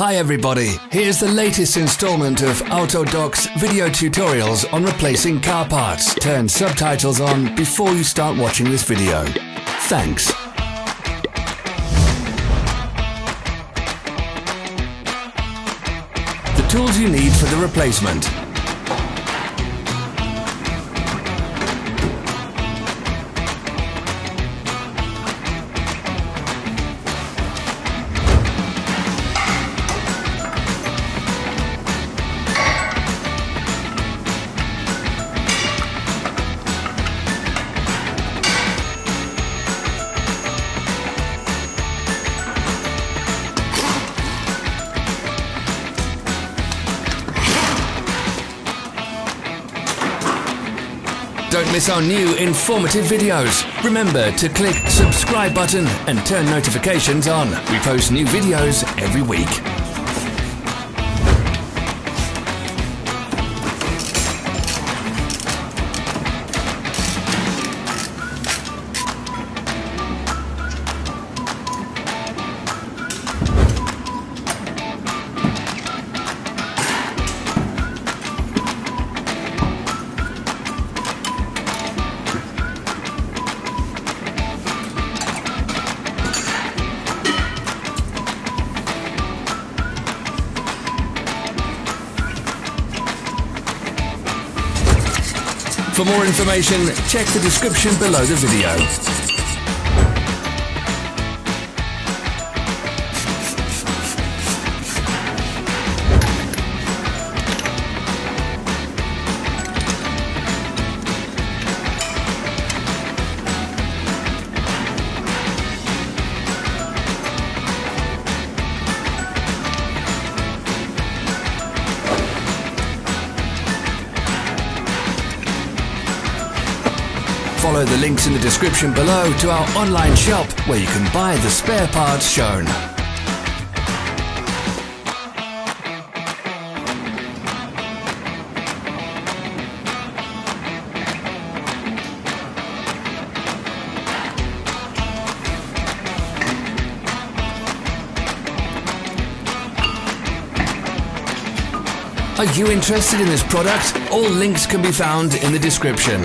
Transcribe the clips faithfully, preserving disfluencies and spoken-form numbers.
Hi everybody, here's the latest installment of AutoDoc's video tutorials on replacing car parts. Turn subtitles on before you start watching this video. Thanks. The tools you need for the replacement. Don't miss our new informative videos. Remember to click subscribe button and turn notifications on. We post new videos every week. For more information, check the description below the video. Follow the links in the description below to our online shop where you can buy the spare parts shown. Are you interested in this product? All links can be found in the description.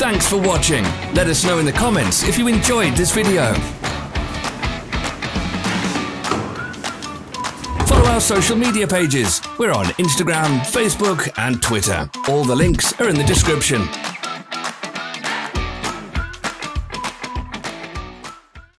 Thanks for watching. Let us know in the comments if you enjoyed this video. Follow our social media pages. We're on Instagram, Facebook, and Twitter. All the links are in the description.